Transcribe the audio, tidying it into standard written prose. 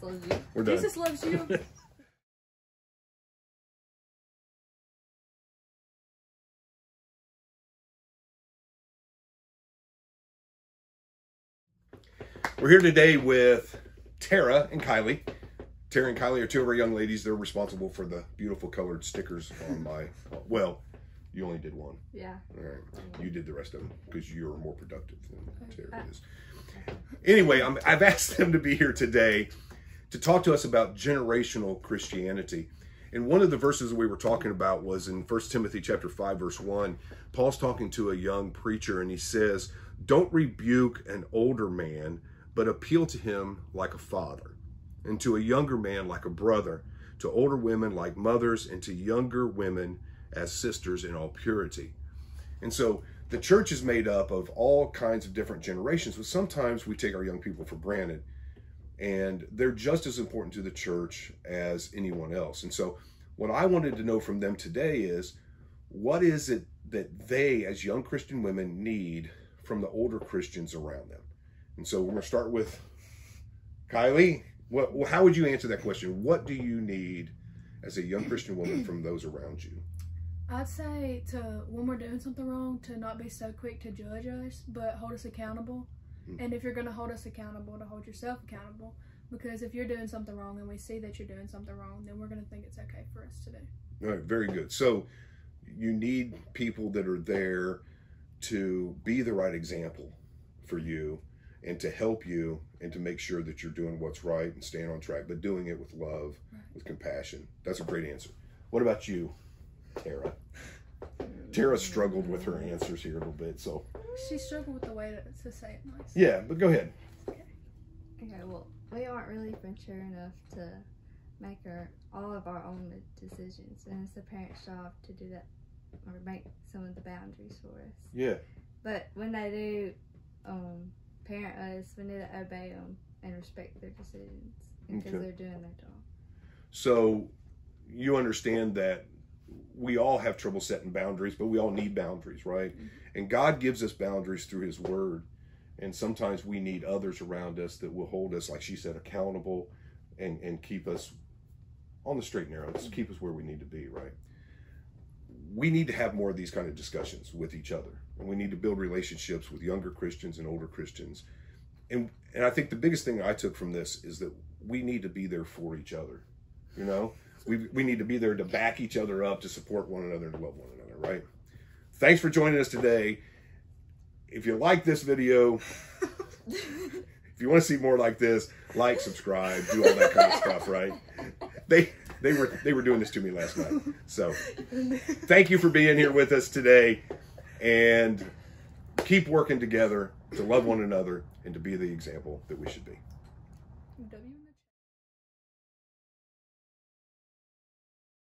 Jesus loves you. We're done. Jesus loves you. We're here today with Tara and Kylie. Tara and Kylie are two of our young ladies. They're responsible for the beautiful colored stickers on my, well, you only did one. Yeah. All right. You did the rest of them because you're more productive than Tara is. Anyway, I've asked them to be here today to talk to us about generational Christianity. And one of the verses we were talking about was in 1 Timothy chapter 5, verse 1. Paul's talking to a young preacher and he says, "Don't rebuke an older man, but appeal to him like a father, and to a younger man like a brother, to older women like mothers, and to younger women as sisters in all purity." And so the church is made up of all kinds of different generations, but sometimes we take our young people for granted, and they're just as important to the church as anyone else. And so what I wanted to know from them today is, what is it that they, as young Christian women, need from the older Christians around them? And so we're going to start with Kylie. How would you answer that question? What do you need as a young Christian woman from those around you? I'd say to, when we're doing something wrong, to not be so quick to judge us, but hold us accountable. And if you're going to hold us accountable, to hold yourself accountable. Because if you're doing something wrong and we see that you're doing something wrong, then we're going to think it's okay for us to do. All right, very good. So you need people that are there to be the right example for you and to help you and to make sure that you're doing what's right and staying on track, but doing it with love, with compassion. That's a great answer. What about you, Tara? Tara struggled with her answers here a little bit, so. She struggled with the way to say it nice. Yeah, but go ahead. Okay. Okay, well, we aren't really mature enough to make all of our own decisions, and it's the parents' job to do that, or make some of the boundaries for us. Yeah. But when they do parent us, we need to obey them and respect their decisions because they're doing their job. So you understand that we all have trouble setting boundaries, but we all need boundaries, right? And God gives us boundaries through his word. And sometimes we need others around us that will hold us, like she said, accountable and keep us on the straight and narrow, just keep us where we need to be, right? We need to have more of these kind of discussions with each other. And we need to build relationships with younger Christians and older Christians. And I think the biggest thing I took from this is that we need to be there for each other. You know, we need to be there to back each other up, to support one another and love one another, right? Thanks for joining us today. If you like this video, if you want to see more like this, like, subscribe, do all that kind of stuff, right? They were doing this to me last night. So thank you for being here with us today, and keep working together to love one another and to be the example that we should be.